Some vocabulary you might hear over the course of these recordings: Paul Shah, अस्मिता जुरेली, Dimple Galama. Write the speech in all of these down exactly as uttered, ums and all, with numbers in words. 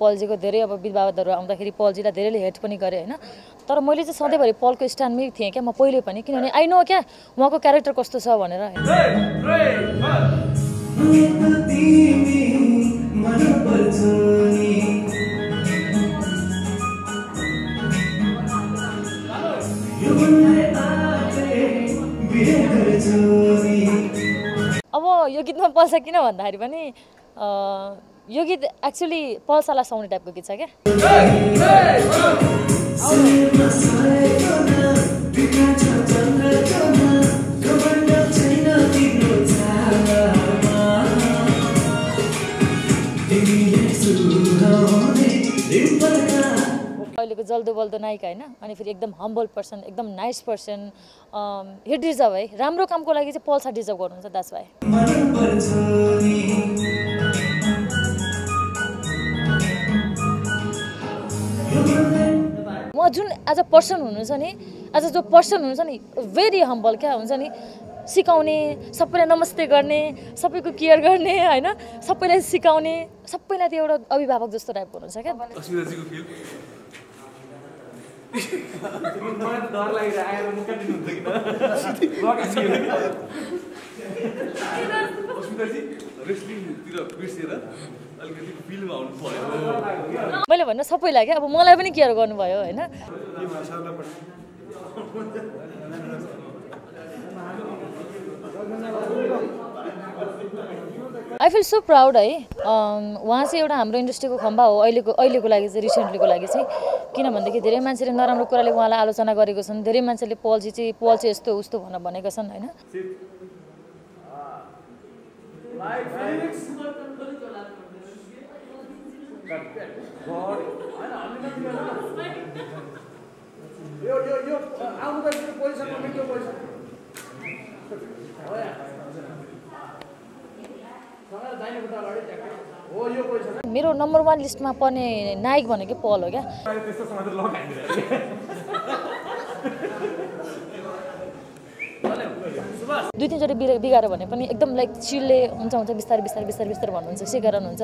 Paulji ko dherai ab bidbabat daru. Aamda khiri Paulji la dherai hate pani kare hai na. Tar maile jee sadai bhari Paul ko stand mein thiye kya ma paile pani kinabhane I know kya uhako character kasto cha bhanera. अब यो गीतमा Paul Shah किन भन्दाखेरि पनि यो गीत actually Paul Shah लाई सुहाउने टाइपको गीत छ के अहिलेको जल्दो बल्दो नायिका हैन अनि फेरि एकदम हम्बल पर्सन एकदम नाइस पर्सन हि डिजर्भ है राम्रो कामको लागि चाहिँ Paul Shah डिजर्भ गर्नुहुन्छ द्याट्स वाइ म जुन एज अ पर्सन हुनुहुन्छ नि एज अ जो पर्सन हुनुहुन्छ नि भेरी हम्बल क्या हुन्छ नि सिकाउने सबैलाई नमस्ते गर्ने सबैको केयर गर्ने हैन सबैलाई सिकाउने सबैलाई त्यो एउटा अभिभावक जस्तो टाइपको हुनुहुन्छ के अस्मिताजीको फिल मैले भन्न सबैलाई के अब मलाई पनि केयर गर्नुभयो हैन I feel so proud है वहाँ से एउटा हाम्रो इन्डस्ट्रीको खम्बा हो अहिलेको अहिलेको लागि चाहिँ रिसेन्टलीको लागि चाहिँ किन भन्दाखेरि धेरै मान्छेले नराम्रो कुराले उहाँलाई आलोचना गरेको छन् धेरै मान्छेले Paul जी चाहिँ Paul चाहिँ यस्तो उस्तो भनेर भनेका छन् हैन यो यो यो आउनु त पैसा नमिट्यो पैसा मेरो नम्बर one लिस्टमा पर्ने नायक भनेको Paul हो क्या दुई तीन चोटी बिगारे भने पनि एकदम लाइक चिलले हुन्छ हुन्छ बिस्तारै बिस्तारै बिस्तारै बिस्तारै भन्नुहुन्छ सिकाउनु हुन्छ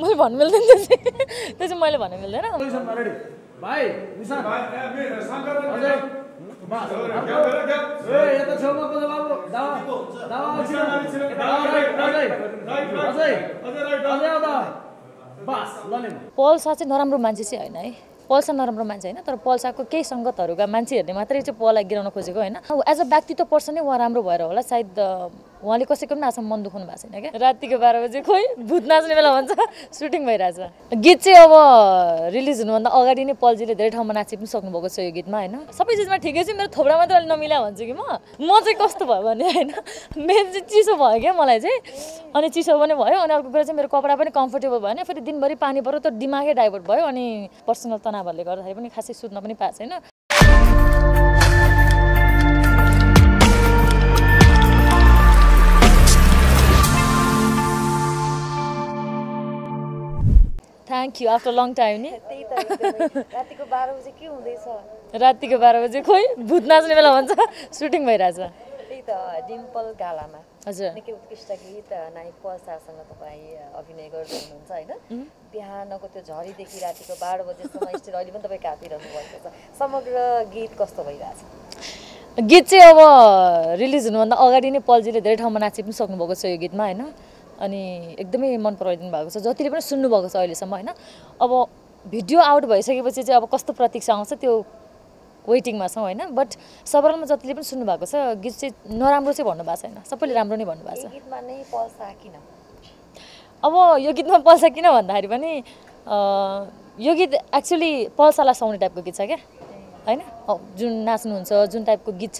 मैले भन्न मिल्दैन त्यो चाहिँ मैले भन्न मिल्दैन भाइ निशान भाइ Paul Shah चाहिँ नराम्रो मान्छे चाहिँ हैन है Paul Shah नराम्रो मान्छे हैन तर Paul Shah को केही संगतहरुका मान्छेहरुले मात्रै चाहिँ Paul लाई गिराउन खोजेको हैन एज अ व्यक्ति त पर्सन नै उहाँ राम्रो भएर होला सायद उहाँले कसैको पनि आसम मन दुखाउनु भएको छैन के रातिको बाह्र बजे खोइ भूत नाच्ने बेला भन्छ सुटिङ भइराछ गीत चाहिँ अब रिलिज हुनु भन्दा अगाडि नै Paul जीले धेरै ठाउँमा नाचि पनि सक्नु भएको छ यो गीतमा हैन सबै चीजमा ठिकै छ मेरो थोब्रा मात्र अलि नमिला भन्छु कि म म चाहिँ कस्तो भयो भने हैन मेरो चाहिँ चिसो भयो के मलाई चाहिँ अनि चिसो पनि भयो अनि अर्को कुरा चाहिँ मेरो कपडा पनि कम्फर्टेबल भएन फेरि दिनभरि पानी पर्यो त दिमागै डाइभर्ट भयो अनि पर्सनल तनावहरूले गर्दाखेरि पनि खासै सुत्न पनि पाएको छैन Thank you after a long time ni रातिको बाह्र बजे के हुँदैछ रातिको बाह्र बजे खोइ भूत नाच्ने बेला भन्छ सुटिङ भइराछ त्यही त डिम्पल गालामा हजुर निकै उत्कृष्ट गीत नायक Paul Shah सँग तपाई अभिनय गर्दै हुनुहुन्छ हैन बिहानको त्यो झरी देखि रातिको बाह्र बजेसम्म स्टिल अहिले पनि तपाई काटिरहनु भएको छ समग्र गीत कस्तो भइराछ गीत चाहिँ अब रिलिज हुनु भन्दा अगाडि नै Paul जीले धेरै ठाउँमा नाचि पनि सक्नु भएको छ यो गीतमा हैन अनि एकदमै मन पराइदिनु भएको छ जतिले पनि सुन्नु भएको छ अहिले सम्म हैन अब भिडियो आउट भइसकेपछि चाहिँ अब कस्तो प्रतिक्रिया आउँछ त्यो वेटिङमा छौ हैन बट सबैले जतिले पनि सुन्नु भएको छ गीत चाहिँ नराम्रो चाहिँ भन्नु भएको छैन सबैले राम्रो नै भन्नु भएको छ गीतमा नै Paul Shah किन अब यो गीतमा Paul Shah किन भन्दाखेरि पनि यो गीत एक्चुअली Paul Shah लाई सुहाउने टाइपको गीत छ के हैन जुन नाच्नुहुन्छ जुन टाइपको गीत छ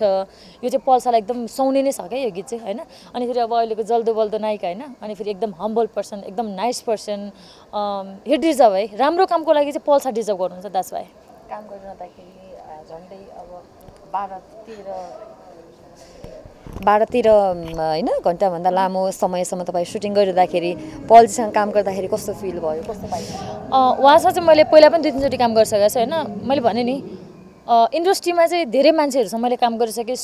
यो चाहिँ Paul Shah लाई एकदम सुहाउने नै छ के यो गीत चाहिँ हैन अनि फेरि अब अहिलेको जल्दो बल्दो नायिका हैन अनि फेरि एकदम हम्बल पर्सन एकदम नाइस पर्सन हि डिजर्भ है राम्रो कामको लागि चाहिँ Paul Shah डिजर्भ गर्नुहुन्छ द्याट्स वाइ काम गरिरहँदाखेरि झन्डै अब बाह्र तेह्र हैन घण्टा भन्दा लामो समयसम्म तपाई सुटिङ गरिरहँदाखेरि Paul जी सँग काम गर्दाखेरि कस्तो फिल भयो कस्तो पाइयो उहाँसँग चाहिँ मैले पहिला पनि दुई तीन चोटी काम गरिसकेको छु हैन मैले भने नि इन्डस्ट्रीमा चाहिँ धेरै मान्छेहरुसँग मैले काम गरिसके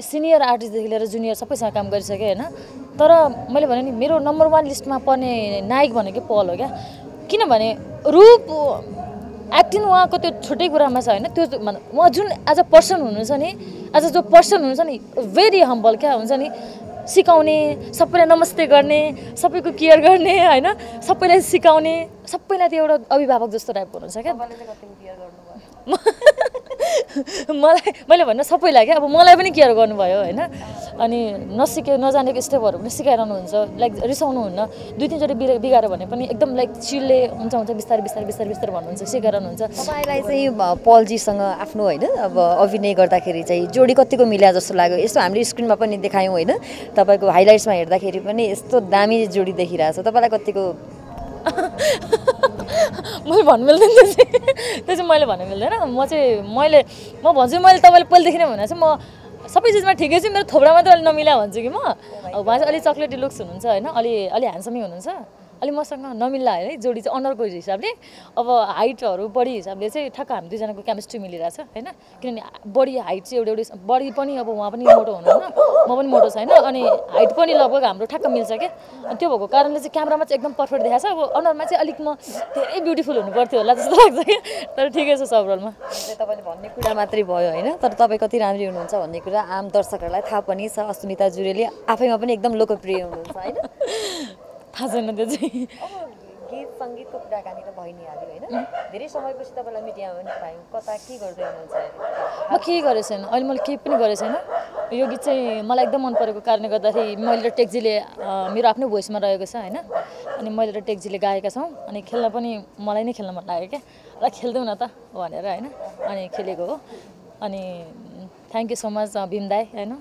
सिनियर आर्टिस्ट देखि लिएर जुनियर सबैसँग काम गरिसके हैन तर मैले भने नि मेरो नम्बर one लिस्टमा पर्ने नायक भनेको पल हो क्या किनभने रूप एक्टिङ उहाँको त्यो छुट्टै कुरामा छ हैन त्यो उहाँ जुन एज अ पर्सन हुनुहुन्छ नि एज अ जो पर्सन हुनुहुन्छ नि भेरी हम्बल क्या हुन्छ नि सिकाउने सबैलाई नमस्ते गर्ने सबैको केयर गर्ने हैन सबैलाई सिकाउने सबैलाई त्यो एउटा अभिभावक जस्तो टाइप हुनुहुन्छ के मैले कति केयर गर्नुभयो मलाई मैले भन्नु सबैलाई के अब मलाई पनि केयर गर्नुभयो हैन अनि नसिके नजानेको स्टेपहरु पनि सिकाइरहनु हुन्छ लाइक रिसाउनु हुन्न दुई तीन जति बिगारे भने पनि एकदम लाइक चिलले हुन्छ हुन्छ बिस्तारै बिस्तारै बिस्तारै बिस्तारै भन्नुहुन्छ सिकाइरहनु हुन्छ तपाईलाई चाहिँ पल जी सँग आफ्नो हैन अब अभिनय गर्दाखेरि चाहिँ जोडी कतिको मिल्या जस्तो लाग्यो यस्तो हामीले स्क्रिनमा पनि देखायौ हैन तपाईको हाइलाइट्समा हेर्दाखेरि पनि यस्तो दामी जोडी देखिराछ तपाईलाई कतिको मैले भन्न मिल्दैन त्यो चाहिँ मैले भन्न मिल्दैन म चाहिँ मैले म भन्छु मैले तपाईलाई पहिले देखिन भने चाहिँ म सबै चीजमा ठिकै छु मेरो थोब्रा मात्र अलि नमिला भन्छु कि म अब उहाँ चाहिँ अलि चकलेटी लुक्स हुनुहुन्छ हैन अलि अलि ह्यान्डसमै हुनुहुन्छ अलि मसँग नमिल्ला है जोडी चाहिँ अनरको हिसाबले अब हाइटहरु बडी हिसाबले चाहिँ ठक्क हामी दुई जनाको केमिस्ट्री मिलिराछ हैन किनभने बडी हाइट चाहिँ एउटा एउटा बडी पनि अब उहाँ पनि मोटो हुनुहुन्न म पनि मोटो छैन अनि हाइट पनि लगभग हाम्रो ठक्क मिल्छ के अनि त्यो भएको कारणले चाहिँ क्यामेरामा चाहिँ एकदम परफेक्ट देखाछ अब अनरमा चाहिँ अलिक म धेरै ब्युटीफुल हुनुपर्थ्यो होला जस्तो लाग्छ के तर ठिकै छ सबरोलमा तपाईले भन्ने कुरा मात्रै भयो हैन तर तपाई कति राम्री हुनुहुन्छ भन्ने कुरा आम दर्शकहरुलाई थाहा पनि छ अस्मिता जुरेली आफैमा पनि एकदम लोकप्रिय हुनुहुन्छ हैन थाहा छैन त्यो चाहिँ गीत संगीतको कुराकानी त भइ नै हाल्यो हैन धेरै समयपछि तपाईलाई मिडियामा पनि पायौ कता के गर्दै हुनुहुन्छ म के गरेछ हैन अहिले मैले केही पनि गरेछ हैन यो गीत चाहिँ मलाई एकदम मन परेको कारणले गर्दाखेरि मैले र टेक्जीले मेरो आफ्नै भोइसमा रहेको छ हैन अनि मैले र टेक्जीले गाएका छौं अनि खेल्न पनि मलाई नै खेल्न मन लाग्यो के र खेल्दैउ न त भनेर हैन अनि खेलेको हो अनि thank you so much Bhim दाइ हैन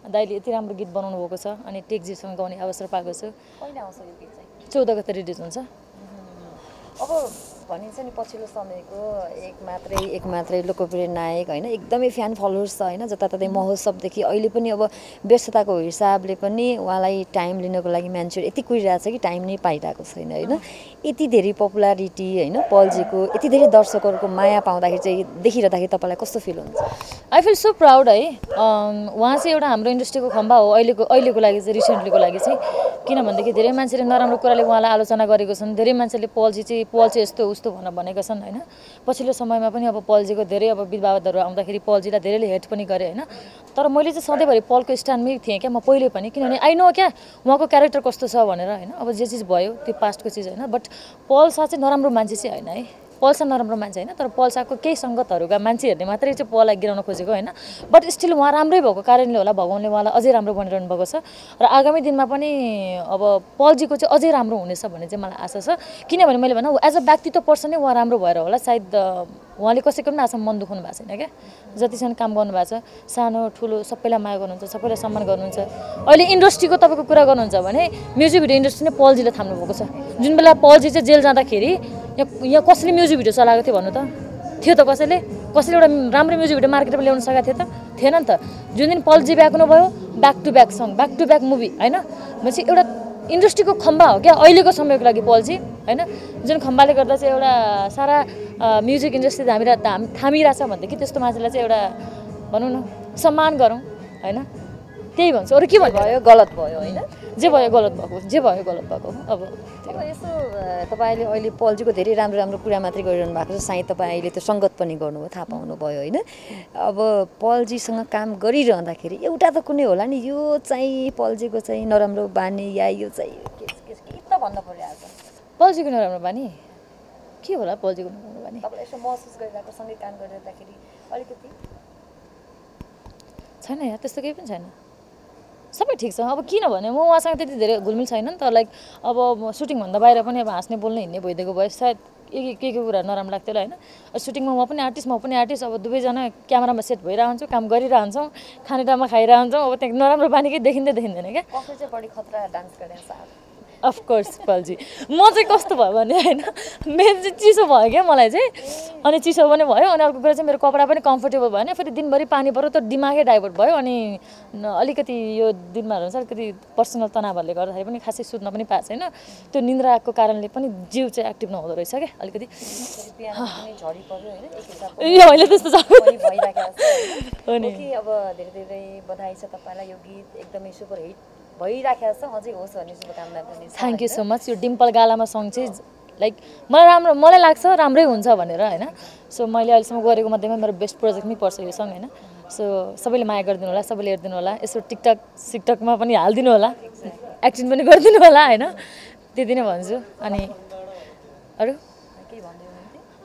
दाइले यति राम्रो गीत बनाउनु भएको छ अनि टेक्जीसँग गाउने अवसर पाएको छु कहिले आउँछ यो गीत चाहिँ चौध गते रिलिज हुन्छ अब भनिन्छ नि पछिल्लो समयको एक मात्रै एक मात्रै लोकप्रिय नायक हैन एकदमै फ्यान फलोवर्स छ हैन जताततै महोत्सवदेखि अहिले पनि अब व्यस्तताको हिसाबले पनि उहाँलाई टाइम लिनको लागि मान्छेहरु यति कुरिरहेछ कि टाइम नै पाइराको छैन हैन यति धेरै पपुलारिटी हैन पलजीको यति धेरै दर्शकहरुको माया पाउँदाखेरि चाहिँ देखिरदाखेरि तपाईलाई कस्तो फिल हुन्छ आई फिल सो प्राउड है उहाँ चाहिँ एउटा हाम्रो इन्डस्ट्रीको खम्बा हो अहिलेको अहिलेको लागि चाहिँ रिसेन्टलीको लागि चाहिँ किनभनेदेखि धेरै मान्छेले नराम्रो कुराले उहाँलाई आलोचना गरेको छन् धेरै मान्छेले पलजी चाहिँ पल चाहिँ यस्तो उस्तो भनेर भनेका छन् हैन पछिल्लो समयमा पनि अब पलजीको धेरै अब विवादहरु आउँदाखेरि पलजीलाई धेरैले हेट पनि गरे हैन तर मैले चाहिँ सधैँभरि पलको स्ट्यान्डमै थिएँ के म पहिले पनि किनभने आई नो क्या उहाँको क्यारेक्टर कस्तो छ भनेर हैन अब जे चीज भयो त्यो पास्टको चीज हैन बट पल शाह चाहिँ नराम्रो मान्छे चाहिँ हैन है पल शाह नराम्रो मान्छे हैन तर पल शाहको केही संगतहरुका मान्छेहरुले मात्रै चाहिँ पललाई गिराउन खोजेको हैन बट स्टिल उहाँ राम्रै भएको कारणले होला भगवानले उहाँलाई अझै राम्रो बनाइरहनु भएको छ र आगामी दिनमा पनि अब पलजीको चाहिँ अझै राम्रो हुनेछ भन्ने चाहिँ मलाई आशा छ किनभने मैले भने एज अ व्यक्ति त पर्सन नै उहाँ राम्रो भएर होला सायद उहाँले कसैको पनि आशा मन दुखाउनु भएको छैन के जतिसम्म काम गर्नु भएको छ सानो ठुलो सबैलाई माया गर्नुहुन्छ सबैलाई सम्मान गर्नुहुन्छ अहिले इन्डस्ट्रीको तपाईको कुरा गर्नुहुन्छ भने म्युजिक भिडियो इन्डस्ट्री नै पलजीले थाम्नु भएको छ जुन बेला पलजी चाहिँ जेल जाँदाखेरि यहाँ कसले म्युजिक भिडियो चलाएको थियो भन्नु त थियो त कसैले कसैले एउटा राम्रो म्युजिक भिडियो मार्केटमा ल्याउन सकेको थियो त थिएन नि त जुन दिन पलजी ब्याक नभयो ब्याक टु ब्याक सङ ब्याक टु ब्याक मुभी हैन भनेपछि एउटा इन्डस्ट्रीको खम्बा हो क्या अहिलेको समयको लागि पलजी हैन जुन खम्बाले गर्दा चाहिँ एउटा सारा म्युजिक इन्डस्ट्री हामीरा थामिराछ भन्दै कि त्यस्तो मान्छेलाई चाहिँ एउटा भनौँ न सम्मान गरौँ हैन त्यही भन्छु अरु के भयो गलत भयो हैन जे भयो गलत भएको जे भयो गलत भएको अब यसो तपाईले अहिले पलजीको धेरै राम्रो राम्रो कुरा मात्रै गरिरहनु भएको छ सायद तपाईले त्यो संगत पनि गर्नुभयो थाहा पाउनु भयो हैन अब पलजीसँग काम गरिरहँदाखेरि एउटा त कुनै होला नि यो चाहिँ पलजीको चाहिँ नराम्रो बानी या यो चाहिँ के के त भन्न पर्यो आज पलजीको नराम्रो बानी के होला पलजीको नराम्रो बानी तपाईले यसो महसुस गरिरहेको सँगै काम गरिरहँदाखेरि अलिकति छैन यार त्यस्तो केही पनि छैन सबै ठीक छ अब किनभने म उहाँसँग त्यति धेरै घुलमिल छैन नि त लाइक अब सुटिङभन्दा बाहिर पनि अब हाँस्ने बोल्ने हिँड्ने भइदिएको भए सायद के के के कुरा नराम्रो लाग्थ्यो होला हैन सुटिङमा म पनि आर्टिस्ट म पनि आर्टिस्ट अब दुवैजना क्यामेरामा सेट भइरहन्छौँ काम गरिरहन्छौँ खाने टाइममा खाइरहन्छौँ अब त्यहाँ नराम्रो बानीकै देखिँदै देखिँदैन क्या कसले चाहिँ बढी खतरा डान्स गरेछ Of course, Palji. Mostly cost of one. Means the cheese of again, Malaysia. On a cheese of one boy, on our present copper comfortable one. If it didn't very pani or dimake divert boy, only Alicati, you did Maran, personal Tanabalik or Havani has a suit nobody pass. No, to Nindra Kokaran Lipani, Jew active no other. Okay, Alicati. Yeah, let us. Okay, about the Bodhisa Tapala, you get the super eight. Thank you so much. Your Dimple Galama song is like Malam Molalaxa, Ramre Unza Vanera. So Malia also got a best project me personally song. So Sabili Magardinola, Sabili Ardinola, so TikTok, TikTok Mapani Aldinola, acting when you got the Nola, I know. They didn't want you. Annie, are you?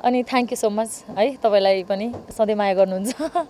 Annie, thank you so much. I thought I like Bunny, Sadi Magardunza.